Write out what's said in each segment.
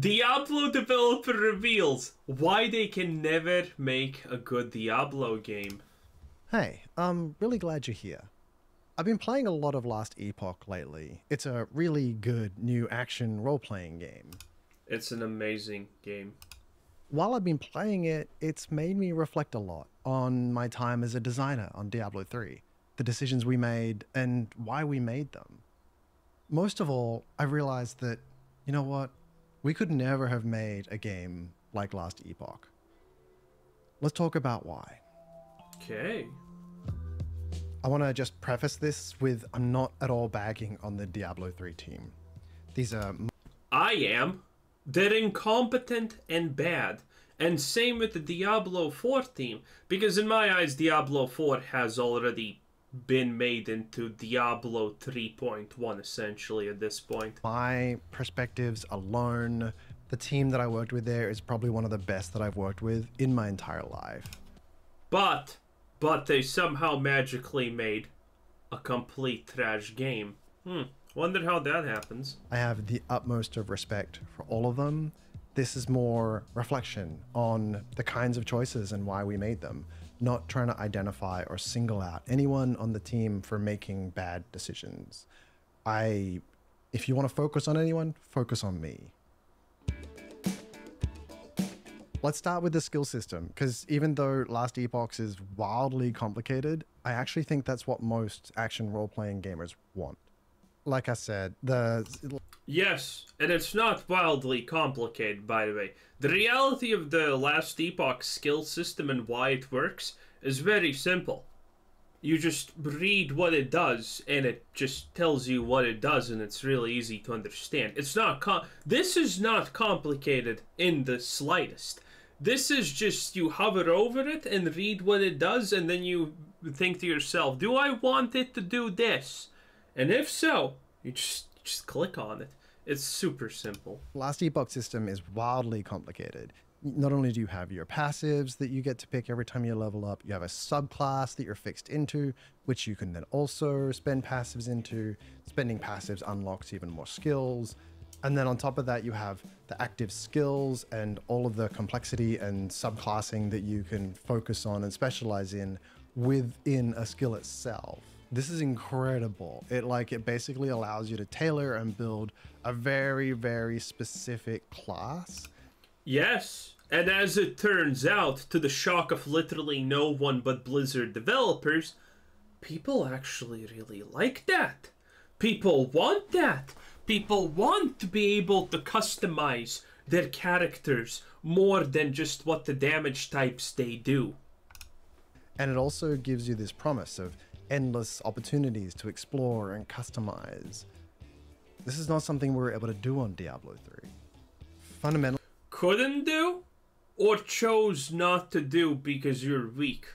Diablo developer reveals why they can never make a good Diablo game. Hey, I'm really glad you're here. I've been playing a lot of Last Epoch lately. It's a really good new action role-playing game. It's an amazing game. While I've been playing it, it's made me reflect a lot on my time as a designer on Diablo 3, the decisions we made and why we made them. Most of all, I realized that, you know what? We could never have made a game like Last Epoch. Let's talk about why. Okay. I want to just preface this with I'm not at all bagging on the Diablo 3 team. These are... I am. They're incompetent and bad. And same with the Diablo 4 team. Because in my eyes, Diablo 4 has already been made into Diablo 3.1 essentially at this point. My perspectives alone, the team that I worked with there is probably one of the best that I've worked with in my entire life. But they somehow magically made a complete trash game. Wonder how that happens. I have the utmost of respect for all of them. This is more reflection on the kinds of choices and why we made them, not trying to identify or single out anyone on the team for making bad decisions. If you want to focus on anyone, focus on me. Let's start with the skill system, because even though Last Epoch is wildly complicated, I actually think that's what most action role-playing gamers want. Like I said, Yes, and it's not wildly complicated, by the way. The reality of the Last Epoch skill system and why it works is very simple. You just read what it does, and it just tells you what it does, and it's really easy to understand. It's not This is not complicated in the slightest. This is just you hover over it and read what it does, and then you think to yourself, do I want it to do this? And if so, you just click on it. It's super simple. Last Epoch system is wildly complicated. Not only do you have your passives that you get to pick every time you level up, you have a subclass that you're fixed into, which you can then also spend passives into. Spending passives unlocks even more skills. And then on top of that, you have the active skills and all of the complexity and subclassing that you can focus on and specialize in within a skill itself. This is incredible. It basically allows you to tailor and build a very, very specific class. Yes, and as it turns out, to the shock of literally no one but Blizzard developers, people actually really like that. People want that. People want to be able to customize their characters more than just what the damage types they do. And it also gives you this promise of endless opportunities to explore and customize. This is not something we were able to do on Diablo 3. Fundamentally, couldn't do or chose not to do because you're weak.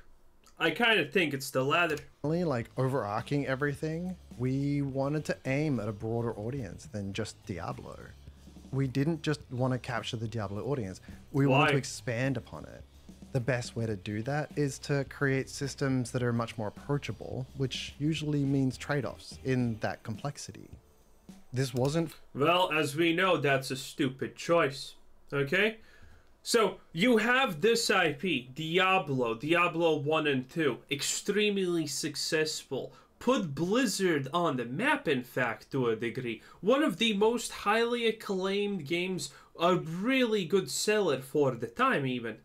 I kind of think it's the latter. Like overarching everything, we wanted to aim at a broader audience than just Diablo. We didn't just want to capture the Diablo audience. We wanted to expand upon it. The best way to do that is to create systems that are much more approachable, which usually means trade-offs in that complexity. This wasn't... Well, as we know, that's a stupid choice, okay? So, you have this IP, Diablo, Diablo 1 and 2, extremely successful. Put Blizzard on the map, in fact, to a degree. One of the most highly acclaimed games, a really good seller for the time, even.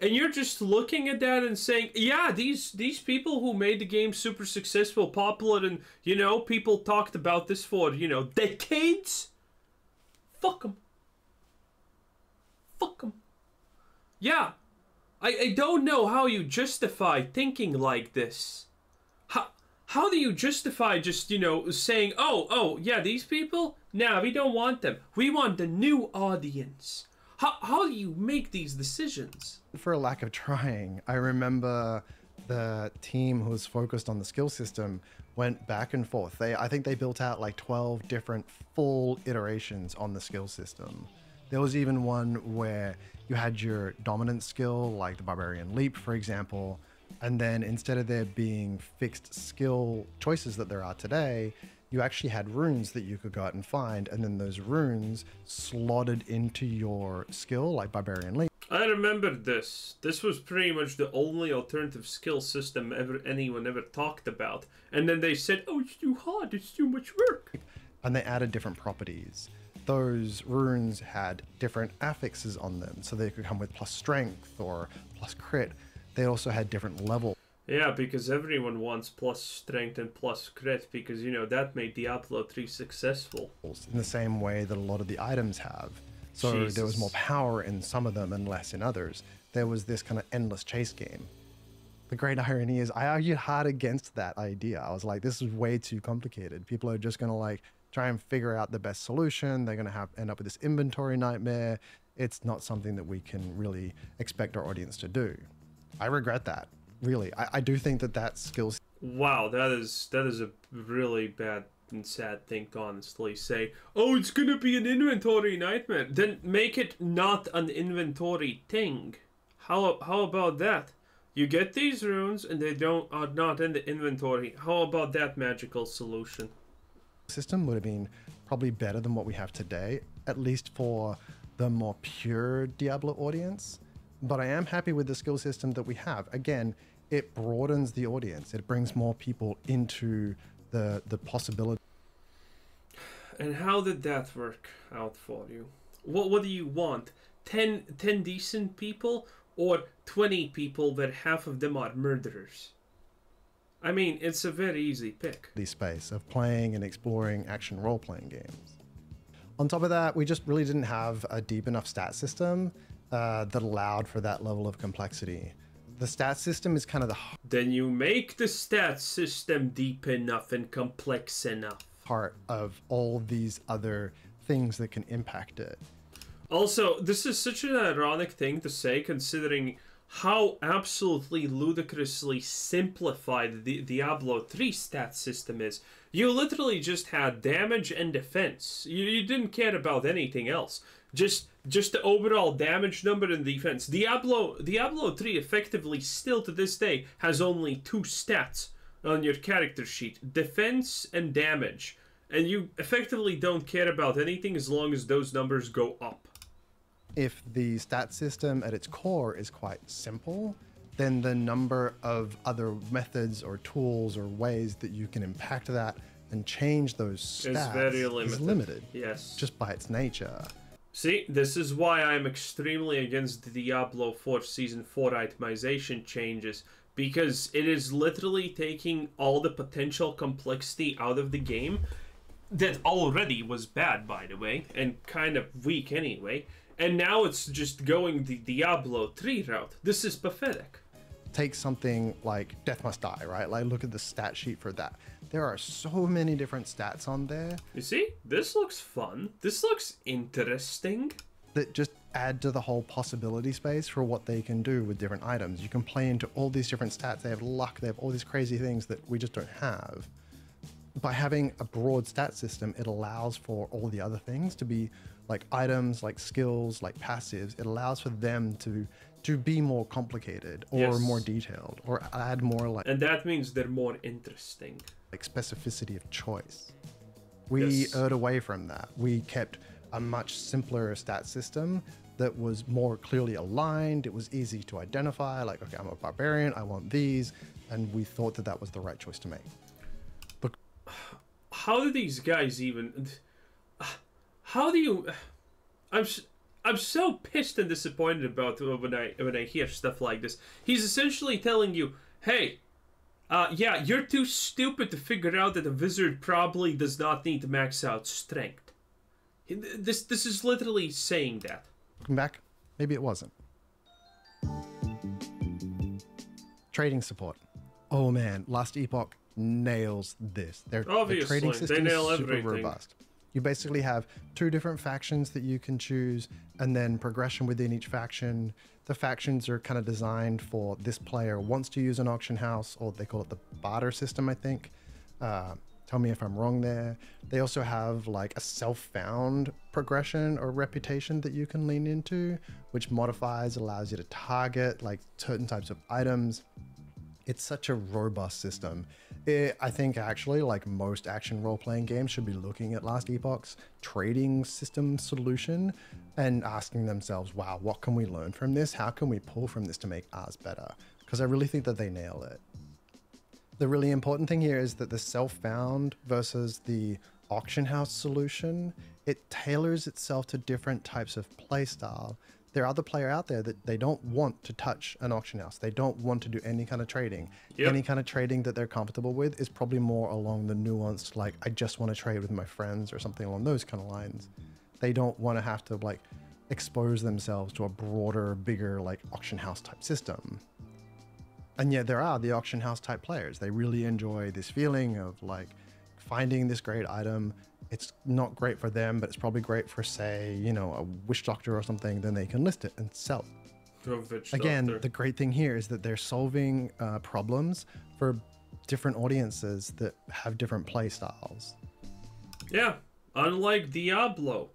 And you're just looking at that and saying, yeah, these people who made the game super successful, popular, and, you know, people talked about this for, you know, decades. Fuck them. Fuck them. Yeah. I don't know how you justify thinking like this. How do you justify just, you know, saying, oh, yeah, these people? Nah, we don't want them. We want the new audience. How do you make these decisions? For a lack of trying, I remember the team who was focused on the skill system went back and forth. I think they built out like 12 different full iterations on the skill system. There was even one where you had your dominant skill, like the Barbarian Leap, for example, and then instead of there being fixed skill choices that there are today, you actually had runes that you could go out and find, and then those runes slotted into your skill, like Barbarian Leap. I remembered this. This was pretty much the only alternative skill system anyone ever talked about. And then they said, oh, it's too hard, it's too much work. And they added different properties. Those runes had different affixes on them, so they could come with plus strength or plus crit. They also had different levels. Yeah, because everyone wants plus strength and plus crit because, you know, that made Diablo 3 successful. In the same way that a lot of the items have. So Jesus. There was more power in some of them and less in others. There was this kind of endless chase game. The great irony is I argued hard against that idea. I was like, this is way too complicated. People are just going to like try and figure out the best solution. They're going to end up with this inventory nightmare. It's not something that we can really expect our audience to do. I regret that. Really, I do think that that skills. Wow, that is a really bad and sad thing to honestly say. Oh, it's gonna be an inventory nightmare. Then make it not an inventory thing. How about that? You get these runes and they are not in the inventory. How about that magical solution? System would have been probably better than what we have today, at least for the more pure Diablo audience. But I am happy with the skill system that we have. Again, it broadens the audience. It brings more people into the possibility. And how did that work out for you? What do you want? 10 decent people or 20 people that half of them are murderers? I mean, it's a very easy pick. The space of playing and exploring action role-playing games. On top of that, we just really didn't have a deep enough stat system that allowed for that level of complexity. The stat system is kind of the... Then you make the stat system deep enough and complex enough. ...part of all these other things that can impact it. Also, this is such an ironic thing to say considering how absolutely ludicrously simplified the Diablo 3 stat system is. You literally just had damage and defense. You didn't care about anything else. Just the overall damage number and defense. Diablo 3 effectively still to this day has only two stats on your character sheet. Defense and damage. And you effectively don't care about anything as long as those numbers go up. If the stat system at its core is quite simple, then the number of other methods or tools or ways that you can impact that and change those stats is limited. Yes. Just by its nature. See, this is why I'm extremely against the Diablo 4 Season 4 itemization changes, because it is literally taking all the potential complexity out of the game, that already was bad, by the way, and kind of weak anyway, and now it's just going the Diablo 3 route. This is pathetic. Take something like Death Must Die, right? Like, look at the stat sheet for that. There are so many different stats on there. You see? This looks fun. This looks interesting. That just add to the whole possibility space for what they can do with different items. You can play into all these different stats. They have luck. They have all these crazy things that we just don't have. By having a broad stat system, it allows for all the other things to be like items, like skills, like passives. It allows for them to be more complicated or more detailed or add more like... And that means they're more interesting. Like specificity of choice. We erred away from that. We kept a much simpler stat system that was more clearly aligned. It was easy to identify, like, okay, I'm a barbarian, I want these. And we thought that that was the right choice to make. But how do these guys even... How do you... I'm so pissed and disappointed about when I hear stuff like this. He's essentially telling you, hey, yeah, you're too stupid to figure out that a wizard probably does not need to max out strength. This is literally saying that. Looking back, maybe it wasn't. Trading support. Oh man, Last Epoch nails this. Their trading system is super robust. You basically have two different factions that you can choose and then progression within each faction. The factions are kind of designed for this player wants to use an auction house, or they call it the barter system, I think. Tell me if I'm wrong there. They also have like a self-found progression or reputation that you can lean into, which modifies, allows you to target like certain types of items. It's such a robust system. I think actually, like most action role-playing games, should be looking at Last Epoch's trading system solution and asking themselves, wow, what can we learn from this? How can we pull from this to make ours better? Because I really think that they nail it. The really important thing here is that the self-found versus the auction house solution, it tailors itself to different types of playstyle. There are other players out there that they don't want to touch an auction house. They don't want to do any kind of trading. Yep. Any kind of trading that they're comfortable with is probably more along the nuanced, like, I just want to trade with my friends or something along those kind of lines. They don't want to have to, like, expose themselves to a broader, bigger, like, auction house type system. And yet there are the auction house type players. They really enjoy this feeling of, like, finding this great item. It's not great for them, but it's probably great for, say, you know, a witch doctor or something. Then they can list it and sell it. Again, the great thing here is that they're solving problems for different audiences that have different play styles. Yeah, unlike Diablo,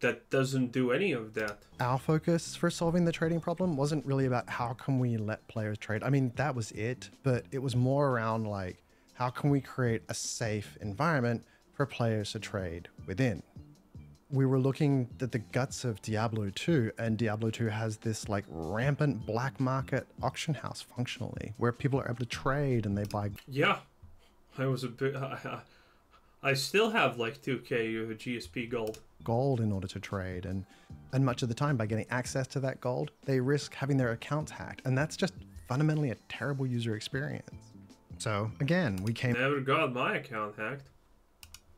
that doesn't do any of that. Our focus for solving the trading problem wasn't really about how can we let players trade. I mean, that was it, but it was more around, like, how can we create a safe environment for players to trade within? We were looking at the guts of Diablo 2, and Diablo 2 has this, like, rampant black market auction house functionally, where people are able to trade and they buy. Yeah, I was a bit. I still have like 2K GSP gold. Gold in order to trade, and much of the time by getting access to that gold, they risk having their accounts hacked, and that's just fundamentally a terrible user experience. So again, we came... Never got my account hacked.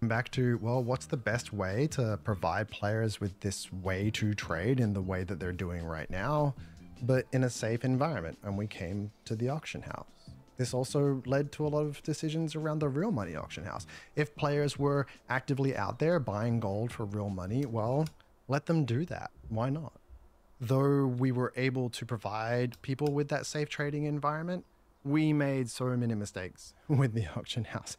Back to, well, what's the best way to provide players with this way to trade in the way that they're doing right now, but in a safe environment? And we came to the auction house. This also led to a lot of decisions around the real money auction house. If players were actively out there buying gold for real money, well, let them do that. Why not? Though we were able to provide people with that safe trading environment, we made so many mistakes with the auction house.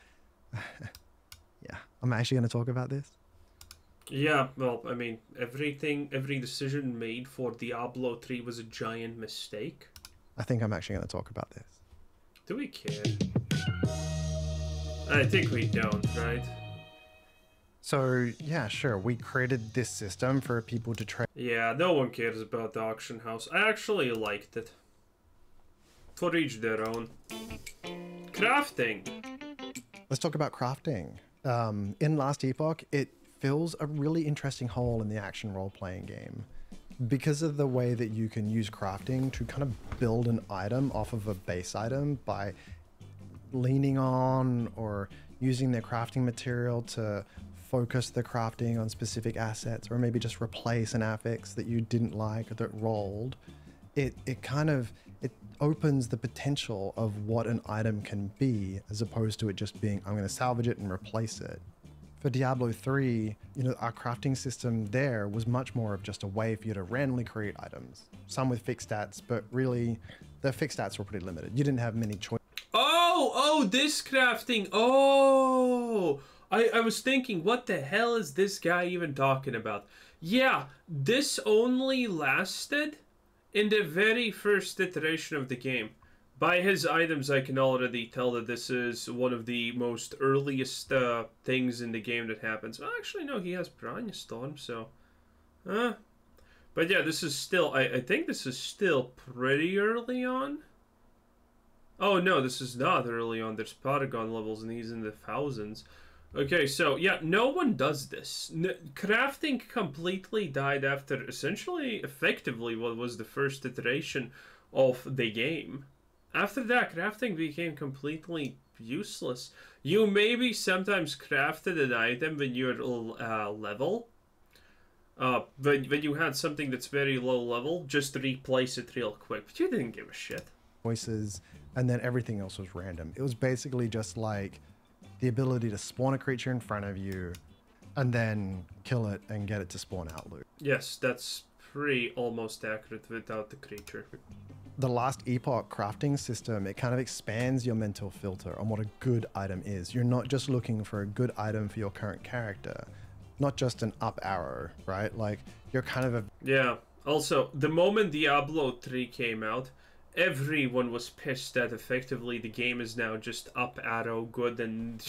Yeah, I'm actually going to talk about this. Yeah, well, I mean, every decision made for Diablo 3 was a giant mistake. I think I'm actually going to talk about this. Do we care? I think we don't, right? So, yeah, sure, we created this system for people to trade. Yeah, no one cares about the auction house. I actually liked it. For each their own. Crafting. Let's talk about crafting. In Last Epoch, it fills a really interesting hole in the action role-playing game because of the way that you can use crafting to kind of build an item off of a base item by leaning on or using their crafting material to focus the crafting on specific assets, or maybe just replace an affix that you didn't like or that rolled. It opens the potential of what an item can be, as opposed to it just being, I'm going to salvage it and replace it. For Diablo 3, you know, our crafting system there was much more of just a way for you to randomly create items, some with fixed stats, but really the fixed stats were pretty limited. You didn't have many choices. Oh, this crafting. Oh, I was thinking, what the hell is this guy even talking about? Yeah, this only lasted in the very first iteration of the game. By his items, I can already tell that this is one of the most earliest things in the game that happens. Well, actually, no, he has Piranha Storm, so... But yeah, this is still... I think this is still pretty early on. Oh, no, this is not early on. There's Paragon levels, and he's in the thousands. Okay, so, yeah, no one does this. Crafting completely died after, essentially, effectively, what was the first iteration of the game. After that, crafting became completely useless. You maybe sometimes crafted an item when you're level. When you had something that's very low level, just replace it real quick. But you didn't give a shit. Voices, and then everything else was random. It was basically just like... the ability to spawn a creature in front of you and then kill it and get it to spawn out loot. Yes, that's pretty almost accurate without the creature. The Last Epoch crafting system, it kind of expands your mental filter on what a good item is. You're not just looking for a good item for your current character, not just an up arrow, right? Like, you're kind of a... Yeah, also, the moment Diablo 3 came out, everyone was pissed that effectively the game is now just up arrow good, and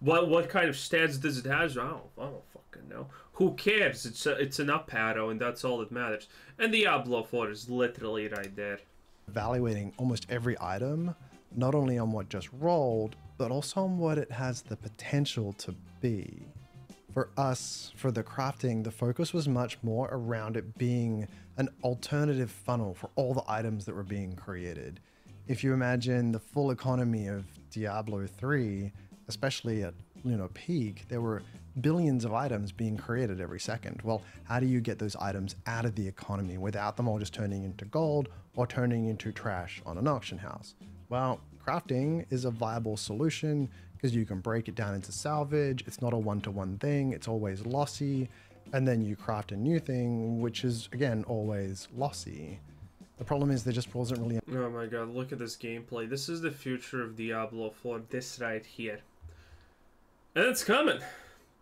what kind of stats does it have? I don't fucking know. Who cares? It's an up arrow, and that's all that matters. And Diablo 4 is literally right there. Evaluating almost every item, not only on what just rolled, but also on what it has the potential to be. For us, for the crafting, the focus was much more around it being an alternative funnel for all the items that were being created. If you imagine the full economy of Diablo 3, especially at peak, there were billions of items being created every second. Well, how do you get those items out of the economy without them all just turning into gold or turning into trash on an auction house? Well, crafting is a viable solution, because you can break it down into salvage. It's not a one-to-one thing, it's always lossy. And then you craft a new thing, which is, again, always lossy. The problem is there just wasn't really... Oh my god, look at this gameplay. This is the future of Diablo 4, this right here. And it's coming.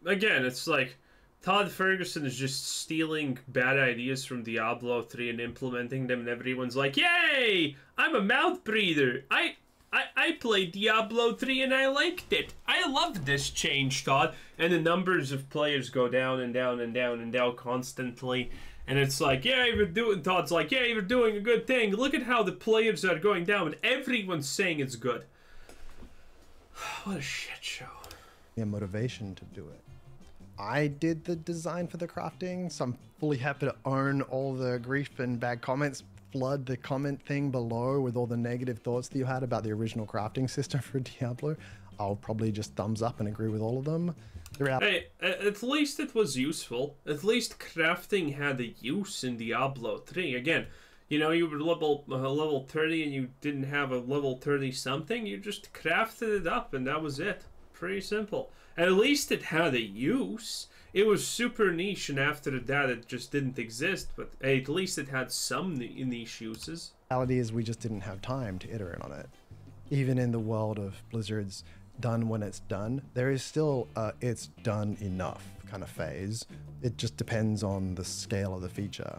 Again, it's like, Todd Ferguson is just stealing bad ideas from Diablo 3 and implementing them, and everyone's like, yay! I'm a mouth breather! I played Diablo 3 and I liked it. I love this change, Todd. And the numbers of players go down and down and down and down constantly. And it's like, yeah, you're doing... Todd's like, yeah, you're doing a good thing. Look at how the players are going down and everyone's saying it's good. What a shit show. Yeah, motivation to do it. I did the design for the crafting, so I'm fully happy to own all the grief and bad comments. Flood the comment thing below with all the negative thoughts that you had about the original crafting system for Diablo. I'll probably just thumbs up and agree with all of them. Hey, at least it was useful. At least crafting had a use in Diablo 3. Again, you were level 30 and you didn't have a level 30 something. You just crafted it up and that was it. Pretty simple. At least it had a use. It was super niche, and after that it just didn't exist, but at least it had some niche uses. The reality is we just didn't have time to iterate on it. Even in the world of Blizzard's done when it's done, there is still a it's done enough kind of phase. It just depends on the scale of the feature.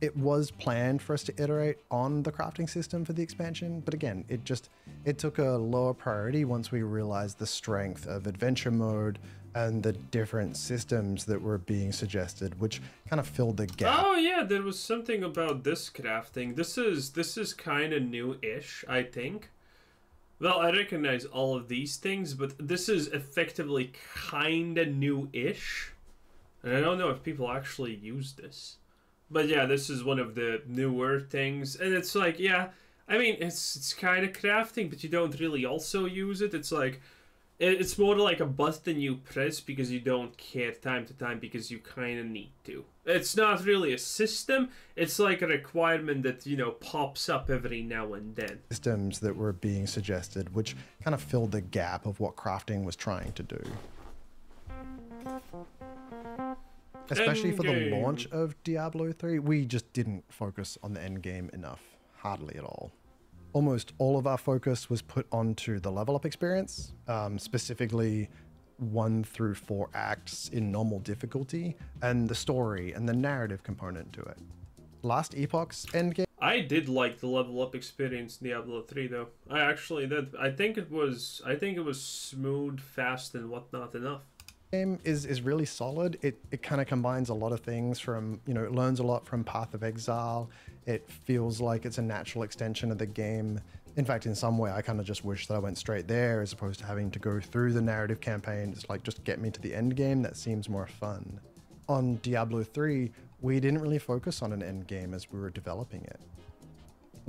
It was planned for us to iterate on the crafting system for the expansion, but again, it took a lower priority once we realized the strength of adventure mode and the different systems that were being suggested, which kind of filled the gap. Oh yeah, there was something about this crafting. This is kind of new-ish, I think. Well, I recognize all of these things, but this is effectively kind of new-ish. And I don't know if people actually use this. But yeah, this is one of the newer things, and it's like, yeah, I mean, it's kind of crafting, but you don't really also use it. It's like, it's more like a button you press because you don't care time to time because you kind of need to. It's not really a system. It's like a requirement that, pops up every now and then. Systems that were being suggested, which kind of filled the gap of what crafting was trying to do. Especially for the launch of Diablo 3, we just didn't focus on the end game enough, hardly at all. Almost all of our focus was put onto the level up experience, specifically 1 through 4 acts in normal difficulty, and the story and the narrative component to it. Last Epoch's end game. I did like the level up experience in Diablo 3 though. I actually did. I think it was smooth, fast, and whatnot enough. Game is really solid. It kind of combines a lot of things from, it learns a lot from Path of Exile. It feels like it's a natural extension of the game. In fact, in some way, I kind of just wish that I went straight there as opposed to having to go through the narrative campaign. It's like, just get me to the end game. That seems more fun. On Diablo 3, we didn't really focus on an end game as we were developing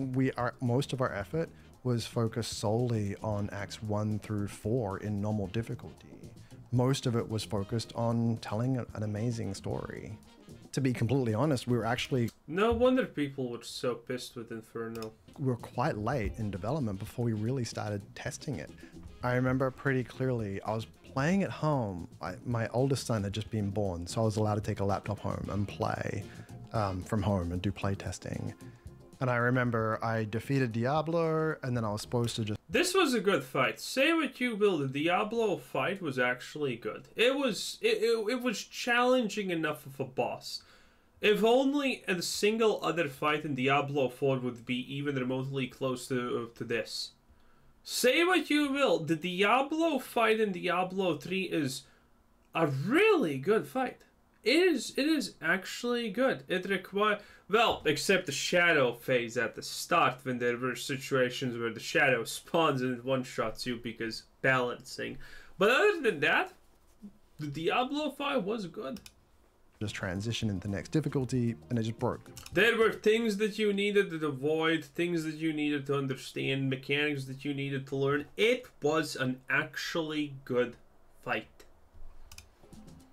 it. Most of our effort was focused solely on acts 1 through 4 in normal difficulty. Most of it was focused on telling an amazing story. To be completely honest, we were actually... No wonder people were so pissed with Inferno. We were quite late in development before we really started testing it. I remember pretty clearly, I was playing at home. My oldest son had just been born, so I was allowed to take a laptop home and play from home and do play testing. And I remember I defeated Diablo, and then I was supposed to just... This was a good fight. Say what you will, the Diablo fight was actually good. It was challenging enough of a boss. If only a single other fight in Diablo 4 would be even remotely close to this. Say what you will, the Diablo fight in Diablo 3 is a really good fight. It is actually good. It requires, well, except the shadow phase at the start, when there were situations where the shadow spawns and it one-shots you because balancing. But other than that, the Diablo 5 was good. Just transition into the next difficulty, and it just broke. There were things that you needed to avoid, things that you needed to understand, mechanics that you needed to learn. It was an actually good fight.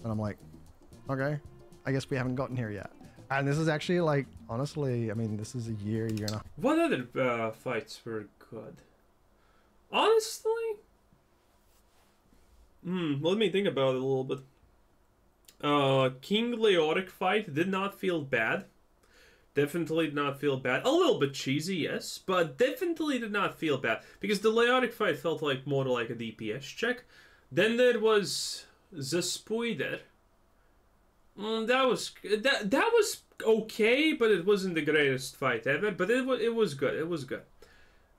And I'm like, okay, I guess we haven't gotten here yet. And this is actually like, honestly, I mean, this is a year and a half. What other fights were good? Honestly? Let me think about it a little bit. King Leoric fight did not feel bad. Definitely did not feel bad. A little bit cheesy, yes, but definitely did not feel bad, because the Leoric fight felt like more like a DPS check. Then there was the Spider. That was okay, but it wasn't the greatest fight ever. But it was good. It was good.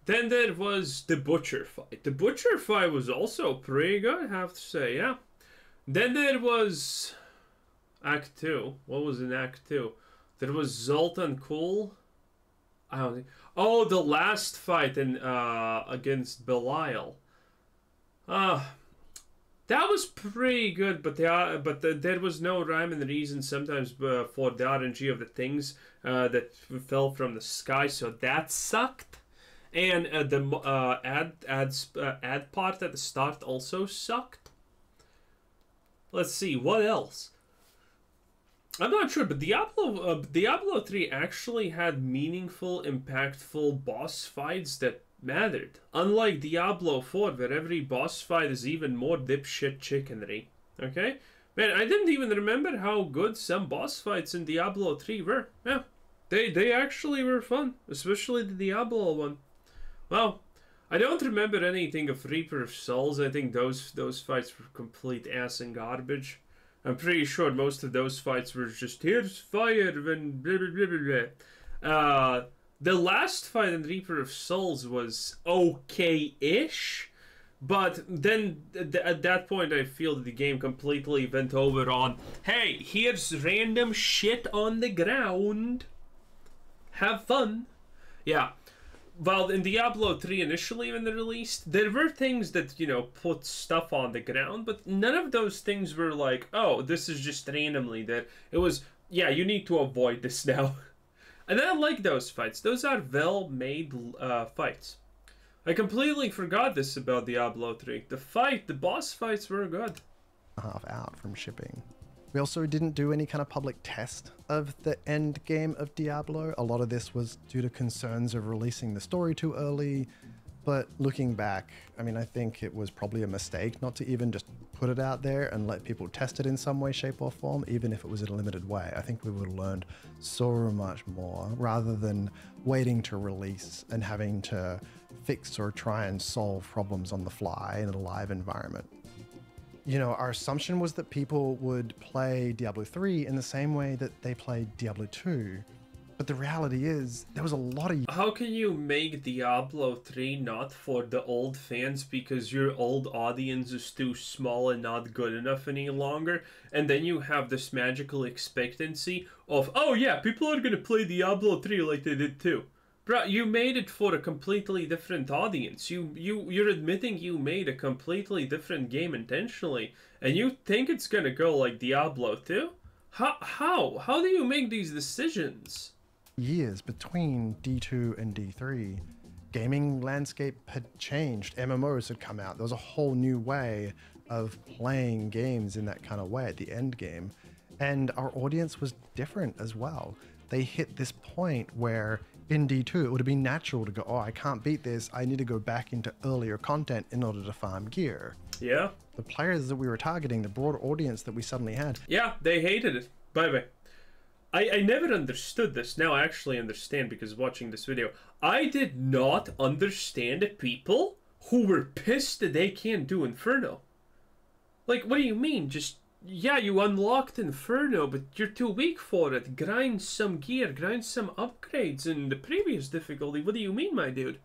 Then there was the Butcher fight. The Butcher fight was also pretty good, I have to say, yeah. Then there was Act 2. What was in Act 2? There was Zoltan Kul. I don't think. Oh, the last fight in against Belial. That was pretty good, but there was no rhyme and reason sometimes for the RNG of the things that fell from the sky, so that sucked. And the ad part at the start also sucked. Let's see, what else? I'm not sure, but Diablo 3 actually had meaningful, impactful boss fights that mattered. Unlike Diablo 4, where every boss fight is even more dipshit chickenry. Okay? Man, I didn't even remember how good some boss fights in Diablo 3 were. Yeah, they actually were fun, especially the Diablo one. Well, I don't remember anything of Reaper of Souls. I think those fights were complete ass and garbage. I'm pretty sure most of those fights were just, here's fire, and blah, blah, blah, blah. The last fight in Reaper of Souls was okay-ish, but then at that point I feel that the game completely went over on, hey, here's random shit on the ground. Have fun. Yeah. Well, in Diablo 3 initially when they released, there were things that, you know, put stuff on the ground, but none of those things were like, oh, this is just randomly there. It was, yeah, you need to avoid this now. And I like those fights. Those are well-made fights. I completely forgot this about Diablo 3. The boss fights were good. Half out from shipping. We also didn't do any kind of public test of the end game of Diablo. A lot of this was due to concerns of releasing the story too early. But looking back, I mean, I think it was probably a mistake not to even just put it out there and let people test it in some way, shape or form, even if it was in a limited way. I think we would have learned so much more rather than waiting to release and having to fix or try and solve problems on the fly in a live environment. You know, our assumption was that people would play Diablo 3 in the same way that they played Diablo 2. But the reality is, there was a lot of... How can you make Diablo 3 not for the old fans because your old audience is too small and not good enough any longer? And then you have this magical expectancy of, oh yeah, people are going to play Diablo 3 like they did too. Bro, you made it for a completely different audience. You're admitting you made a completely different game intentionally, and you think it's gonna go like Diablo 2? How do you make these decisions? Years between D2 and D3, gaming landscape had changed. MMOs had come out. There was a whole new way of playing games in that kind of way at the end game, and our audience was different as well. They hit this point where in D2, it would have been natural to go, oh, I can't beat this. I need to go back into earlier content in order to farm gear. Yeah. The players that we were targeting, the broad audience that we suddenly had. Yeah, they hated it. By the way, I never understood this. Now I actually understand because watching this video. I did not understand the people who were pissed that they can't do Inferno. Like, what do you mean? Just yeah, you unlocked Inferno, but you're too weak for it. Grind some gear, grind some upgrades in the previous difficulty. What do you mean, my dude?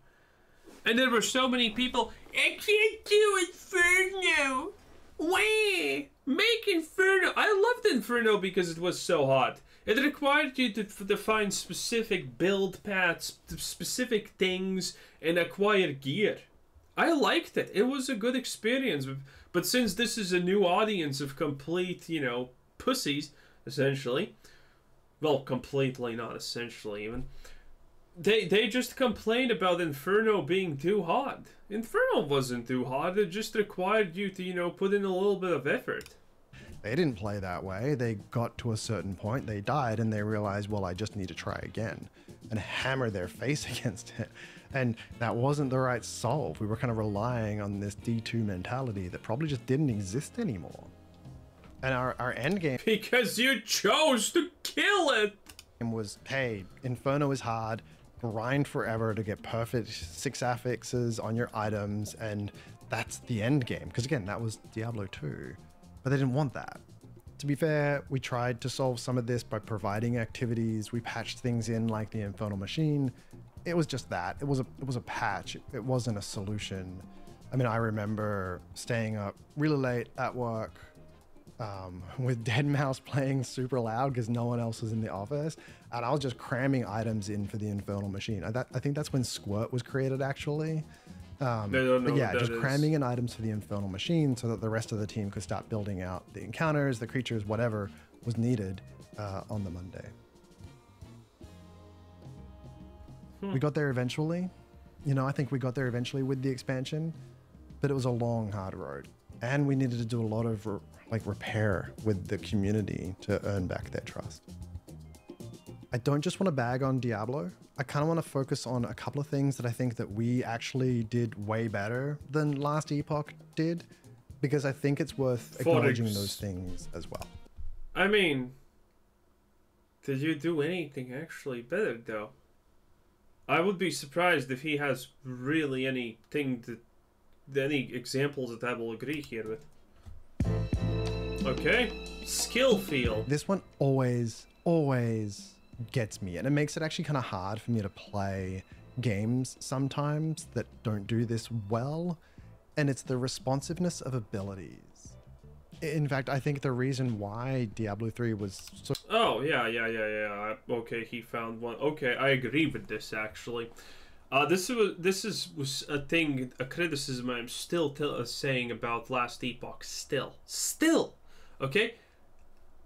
And there were so many people, I can't do Inferno. Why? Make Inferno. I loved Inferno because it was so hot. It required you to define specific build paths, specific things, and acquire gear. I liked it. It was a good experience. But since this is a new audience of complete, you know, pussies, essentially. Well, completely, not essentially, even. They just complained about Inferno being too hot. Inferno wasn't too hot. It just required you to, you know, put in a little bit of effort. They didn't play that way. They got to a certain point, they died, and they realized, well, I just need to try again, and hammer their face against it. And that wasn't the right solve. We were kind of relying on this D2 mentality that probably just didn't exist anymore. And our end game... Because you chose to kill it! ...and was, hey, Inferno is hard, grind forever to get perfect 6 affixes on your items, and that's the end game. Because again, that was Diablo 2. But they didn't want that. To be fair, we tried to solve some of this by providing activities. We patched things in like the Infernal Machine. It was just that. It was a patch. It wasn't a solution. I mean, I remember staying up really late at work with Deadmau5 playing super loud because no one else was in the office. And I was just cramming items in for the Infernal Machine. I think that's when Squirt was created, actually. But yeah, just cramming in items for the Infernal Machine so that the rest of the team could start building out the encounters, the creatures, whatever was needed on the Monday. We got there eventually. You know, I think we got there eventually with the expansion, but it was a long, hard road. And we needed to do a lot of repair with the community to earn back their trust. I don't just want to bag on Diablo. I kind of want to focus on a couple of things that I think that we actually did way better than Last Epoch did, because I think it's worth acknowledging those things as well. I mean, did you do anything actually better, though? I would be surprised if he has really any examples that I will agree here with. Okay, skill field. This one always gets me, and it makes it actually kind of hard for me to play games sometimes that don't do this well, and it's the responsiveness of abilities. In fact, I think the reason why Diablo 3 was so... Oh, yeah. Okay, he found one. Okay, I agree with this, actually. This was a thing, a criticism I'm still saying about Last Epoch. Still! Okay?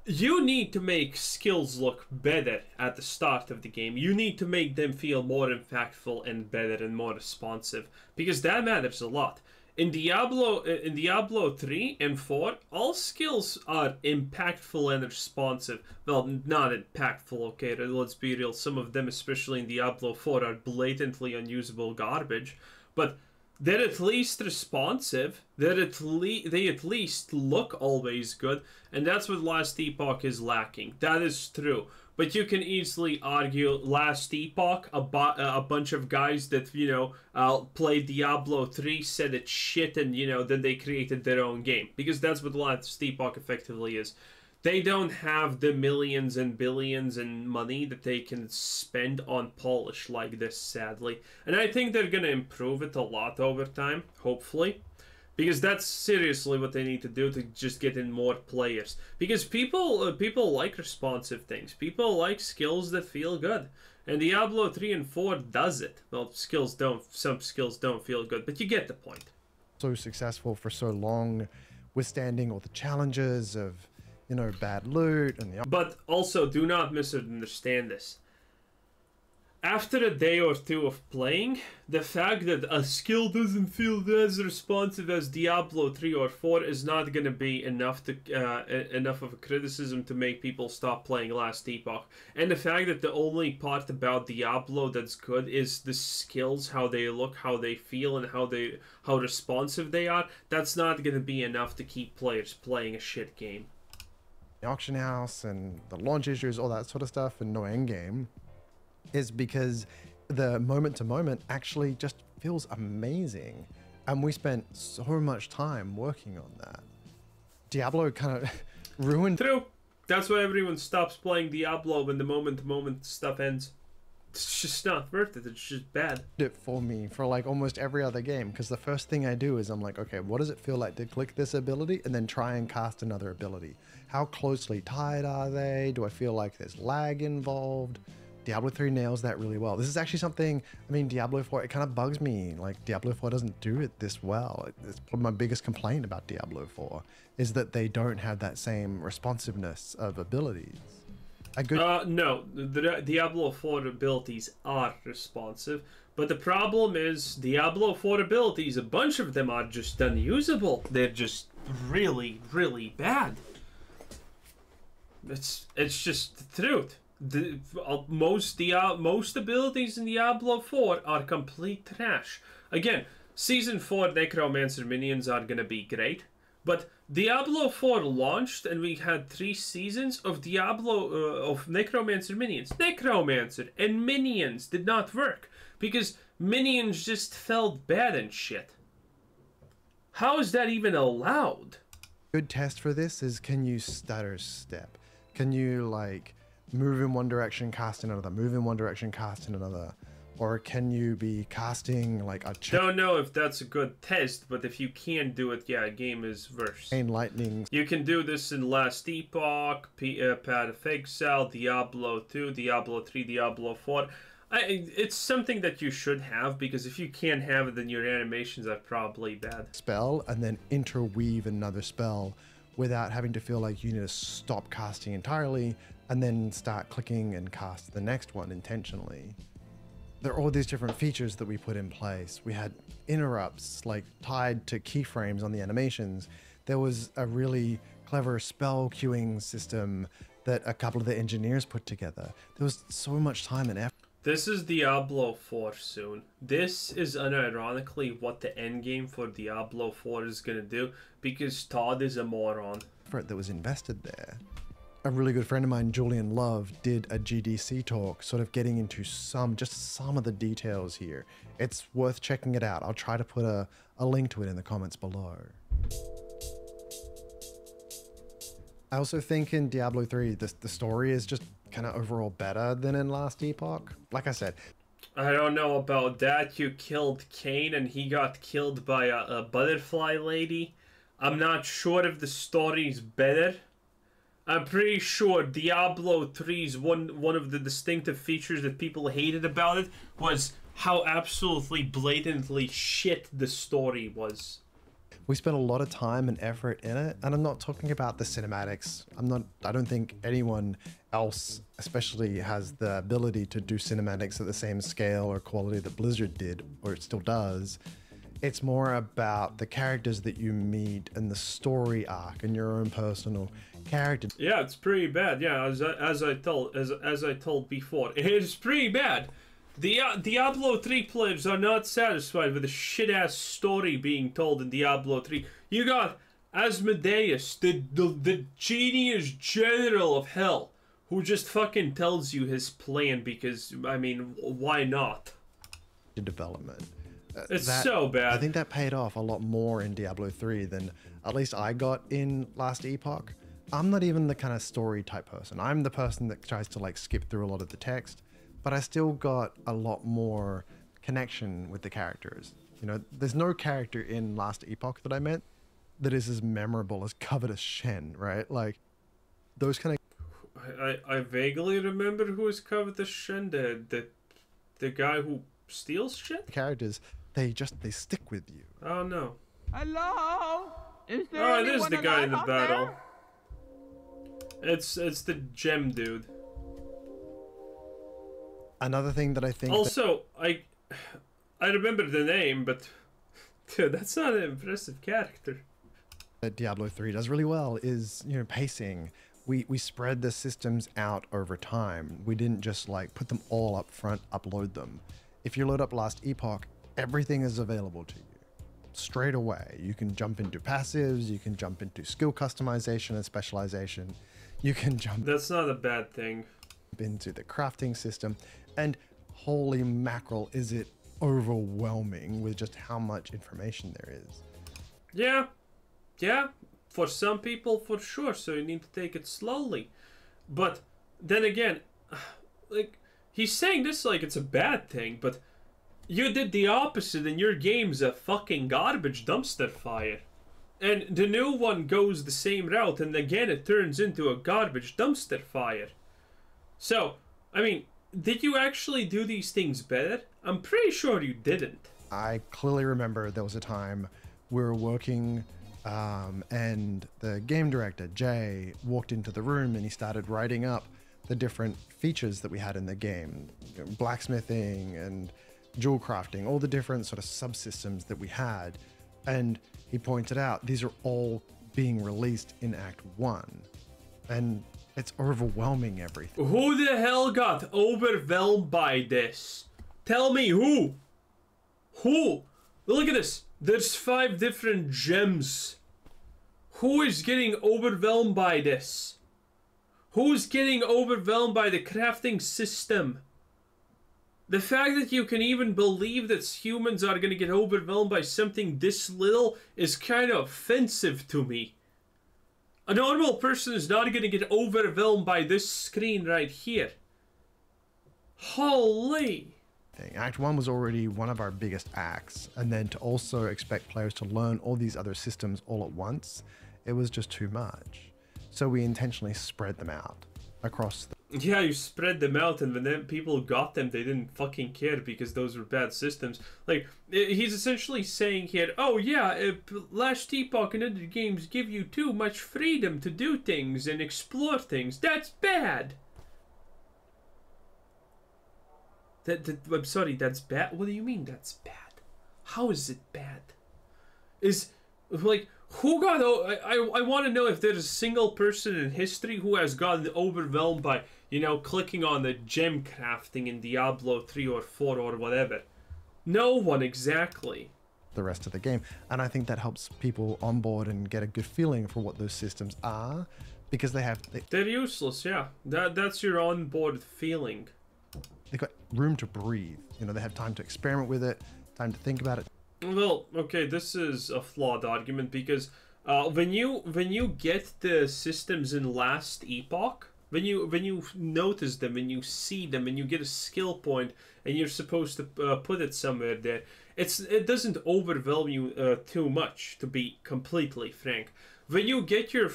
You need to make skills look better at the start of the game. You need to make them feel more impactful and better and more responsive, because that matters a lot. In Diablo 3 and 4, all skills are impactful and responsive. Well, not impactful, okay, let's be real. Some of them, especially in Diablo 4, are blatantly unusable garbage. But they're at least responsive. They at least look always good, and that's what Last Epoch is lacking. That is true. But you can easily argue Last Epoch, a bunch of guys that, you know, played Diablo 3, said it's shit, and, you know, then they created their own game. Because that's what Last Epoch effectively is. They don't have the millions and billions in money that they can spend on polish like this, sadly. And I think they're going to improve it a lot over time, hopefully. Because that's seriously what they need to do to just get in more players. Because people like responsive things. People like skills that feel good. And Diablo 3 and 4 does it. Well, some skills don't feel good, but you get the point. So successful for so long, withstanding all the challenges of... you know, bad loot and the... But also, do not misunderstand this. After a day or two of playing, the fact that a skill doesn't feel as responsive as Diablo 3 or 4 is not going to be enough to enough of a criticism to make people stop playing Last Epoch. And the fact that the only part about Diablo that's good is the skills, how they look, how they feel, and how responsive they are, that's not going to be enough to keep players playing a shit game. The auction house and the launch issues, all that sort of stuff, and no end game, is because the moment to moment actually just feels amazing, and we spent so much time working on that. Diablo kind of ruined. True. That's why everyone stops playing Diablo when the moment stuff ends. It's just not worth it. It's just bad. It for me for like almost every other game, because the first thing I do is I'm like, okay, what does it feel like to click this ability and then try and cast another ability? How closely tied are they? Do I feel like there's lag involved? Diablo 3 nails that really well. This is actually something, I mean, Diablo 4, it kind of bugs me. Like, Diablo 4 doesn't do it this well. It's probably my biggest complaint about Diablo 4 is that they don't have that same responsiveness of abilities. No, the Diablo 4 abilities are responsive, but the problem is Diablo 4 abilities, a bunch of them are just unusable. They're just really, really bad. It's just the truth. Most abilities in Diablo 4 are complete trash. Again, Season 4 Necromancer minions are going to be great, but Diablo 4 launched and we had 3 seasons of Necromancer minions. Necromancer and minions did not work because minions just felt bad and shit. How is that even allowed? Good test for this is, can you stutter step? Can you like move in one direction, cast in another, move in one direction, cast in another? Or can you be casting like a... Don't know if that's a good test, but if you can do it, yeah, game is worse. Chain lightning. You can do this in Last Epoch, Path of Exile, Diablo 2, Diablo 3, Diablo 4. It's something that you should have, because if you can't have it, then your animations are probably bad. Spell and then interweave another spell without having to feel like you need to stop casting entirely and then start clicking and cast the next one intentionally. There are all these different features that we put in place. We had interrupts like tied to keyframes on the animations. There was a really clever spell queuing system that a couple of the engineers put together. There was so much time and effort. This is Diablo 4 soon. This is unironically what the end game for Diablo 4 is going to do, because Todd is a moron. That was invested there. A really good friend of mine, Julian Love, did a GDC talk sort of getting into just some of the details here. It's worth checking it out. I'll try to put a link to it in the comments below. I also think in Diablo 3, the story is just kind of overall better than in Last Epoch. Like I said, I don't know about that. You killed Cain and he got killed by a butterfly lady. I'm not sure if the story's better. I'm pretty sure Diablo 3's one of the distinctive features that people hated about it was how absolutely blatantly shit the story was. We spent a lot of time and effort in it, and I'm not talking about the cinematics. I don't think anyone else especially has the ability to do cinematics at the same scale or quality that Blizzard did, or it still does. It's more about the characters that you meet and the story arc and your own personal character. Yeah, it's pretty bad. Yeah, as I told before, it's pretty bad. The Diablo 3 players are not satisfied with the shit-ass story being told in Diablo 3. You got Asmodeus, the genius general of hell, who just fucking tells you his plan because, I mean, why not? Development. It's so bad. I think that paid off a lot more in Diablo 3 than at least I got in Last Epoch. I'm not even the kind of story type person. I'm the person that tries to like skip through a lot of the text, but I still got a lot more connection with the characters. You know, there's no character in Last Epoch that I met that is as memorable as Covetous Shen, right? Like those kind of... I vaguely remember who is Covetous Shen, the guy who steals shit? Characters. They stick with you. Oh no. Hello? Is there this is the guy in the battle. There? It's the gem dude. Another thing that I think also I remember the name, but dude, that's not an impressive character. That Diablo 3 does really well is, you know, pacing. We spread the systems out over time. We didn't just like put them all up front, upload them. If you load up Last Epoch, everything is available to you straight away. You can jump into passives, you can jump into skill customization and specialization, you can jump... That's not a bad thing. ...into the crafting system, and holy mackerel, is it overwhelming with just how much information there is. Yeah, For some people, for sure, so you need to take it slowly. But then again, like, he's saying this like it's a bad thing, but you did the opposite and your game's a fucking garbage dumpster fire. And the new one goes the same route, and again it turns into a garbage dumpster fire. So, I mean, did you actually do these things better? I'm pretty sure you didn't. I clearly remember there was a time we were working and the game director, Jay, walked into the room and he started writing up the different features that we had in the game. You know, blacksmithing and jewel crafting, all the different sort of subsystems that we had. And he pointed out, these are all being released in Act 1. And it's overwhelming everything. Who the hell got overwhelmed by this? Tell me who? Who? Look at this. There's 5 different gems. Who is getting overwhelmed by this? Who's getting overwhelmed by the crafting system? The fact that you can even believe that humans are going to get overwhelmed by something this little is kind of offensive to me. A normal person is not going to get overwhelmed by this screen right here. Holy! Act 1 was already one of our biggest acts, and then to also expect players to learn all these other systems all at once, it was just too much. So we intentionally spread them out across the... Yeah, you spread them out, and when people got them, they didn't fucking care because those were bad systems. Like, he's essentially saying here, oh yeah, Last Epoch and other games give you too much freedom to do things and explore things. That's bad! I'm sorry, that's bad? What do you mean that's bad? How is it bad? Is, like... Who got... I want to know if there's a single person in history who has gotten overwhelmed by, you know, clicking on the gem crafting in Diablo 3 or 4 or whatever. No one exactly. The rest of the game. And I think that helps people on board and get a good feeling for what those systems are, because they have... They're useless, yeah. That's your onboard feeling. They've got room to breathe. You know, they have time to experiment with it, time to think about it. Well, okay, this is a flawed argument because when you get the systems in Last Epoch, when you notice them, when you see them, and you get a skill point, and you're supposed to put it somewhere there, it doesn't overwhelm you too much, to be completely frank. When you get your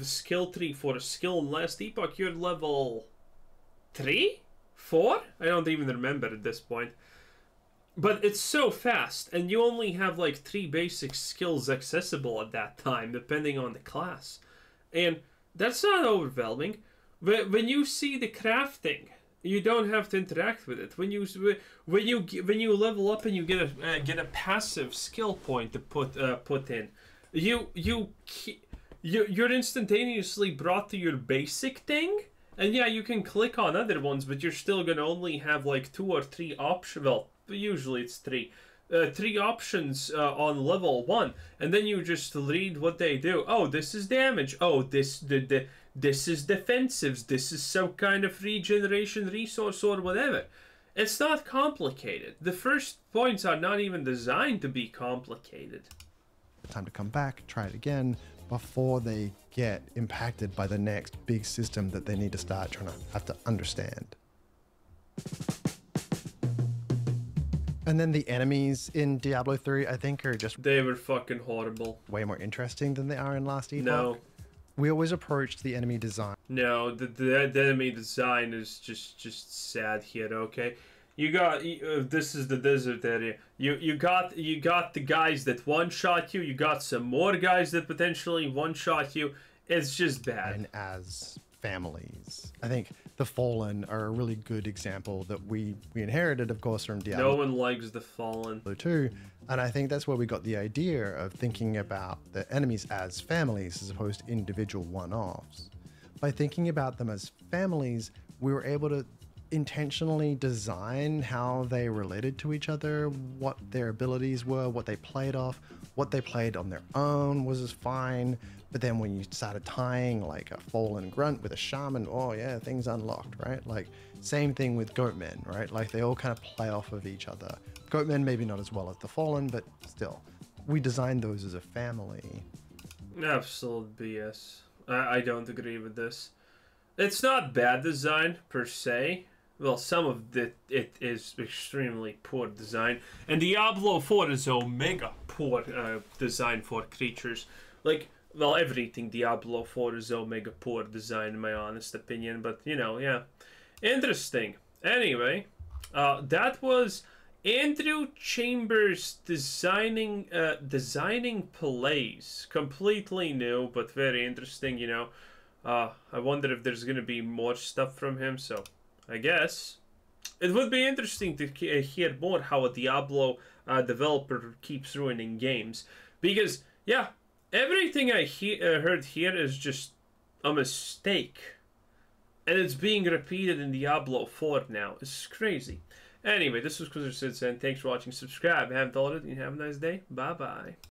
skill tree for a skill in Last Epoch, you're level 3? 4? I don't even remember at this point. But it's so fast, and you only have like 3 basic skills accessible at that time, depending on the class. And that's not overwhelming. When you see the crafting, you don't have to interact with it. When you level up and you get a passive skill point to put in, you're instantaneously brought to your basic thing. And yeah, you can click on other ones, but you're still gonna only have like 2 or 3 optional. Usually it's 3 options on level 1, and then you just read what they do. Oh, this is damage. Oh, this is defensives. This is some kind of regeneration resource or whatever. It's not complicated. The first points are not even designed to be complicated. Time to come back, try it again, before they get impacted by the next big system that they need to start trying to have to understand. And then the enemies in Diablo 3, I think, are just... They were fucking horrible. Way more interesting than they are in Last Epoch. No. We always approached the enemy design. No, the enemy design is just sad here, okay? You got... this is the desert area. You got the guys that one-shot you. You got some more guys that potentially one-shot you. It's just bad. And as families, I think... The Fallen are a really good example that we inherited, of course, from Diablo. No one likes the Fallen. Too. And I think that's where we got the idea of thinking about the enemies as families as opposed to individual one-offs. By thinking about them as families, we were able to intentionally design how they related to each other, what their abilities were, what they played off, what they played on their own was fine. But then when you started tying like a Fallen grunt with a shaman, oh yeah, things unlocked, right? Like same thing with Goatmen, right? Like they all kind of play off of each other. Goatmen maybe not as well as the Fallen, but still. We designed those as a family. Absolute BS. I don't agree with this. It's not bad design, per se. Well, some of it is extremely poor design. And Diablo 4 is omega poor design for creatures. Like, well, everything Diablo 4 is omega poor design, in my honest opinion. But, you know, yeah. Interesting. Anyway, that was Andrew Chambers designing plays. Completely new, but very interesting, you know. I wonder if there's going to be more stuff from him, so I guess it would be interesting to hear more how a Diablo developer keeps ruining games. Because, yeah, everything I heard here is just a mistake. And it's being repeated in Diablo 4 now. It's crazy. Anyway, this was Qwazar77. Thanks for watching. Subscribe. Haven't already. Have a nice day. Bye-bye.